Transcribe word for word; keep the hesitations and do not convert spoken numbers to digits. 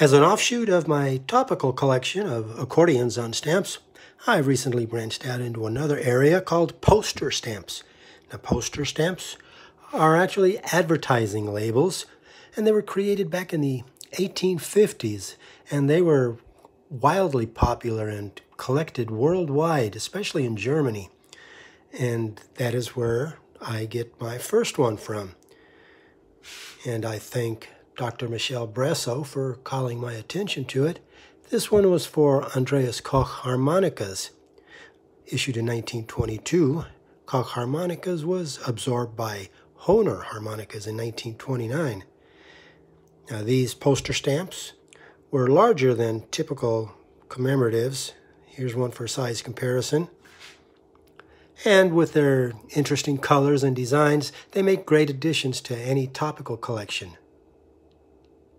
As an offshoot of my topical collection of accordions on stamps, I recently branched out into another area called poster stamps. Now, poster stamps are actually advertising labels, and they were created back in the eighteen fifties, and they were wildly popular and collected worldwide, especially in Germany. And that is where I get my first one from. And I thank Doctor Michelle Bresso for calling my attention to it. This one was for Andreas Koch harmonicas. Issued in nineteen twenty-two, Koch harmonicas was absorbed by Hohner harmonicas in nineteen twenty-nine. Now, these poster stamps were larger than typical commemoratives. Here's one for size comparison. And with their interesting colors and designs, they make great additions to any topical collection.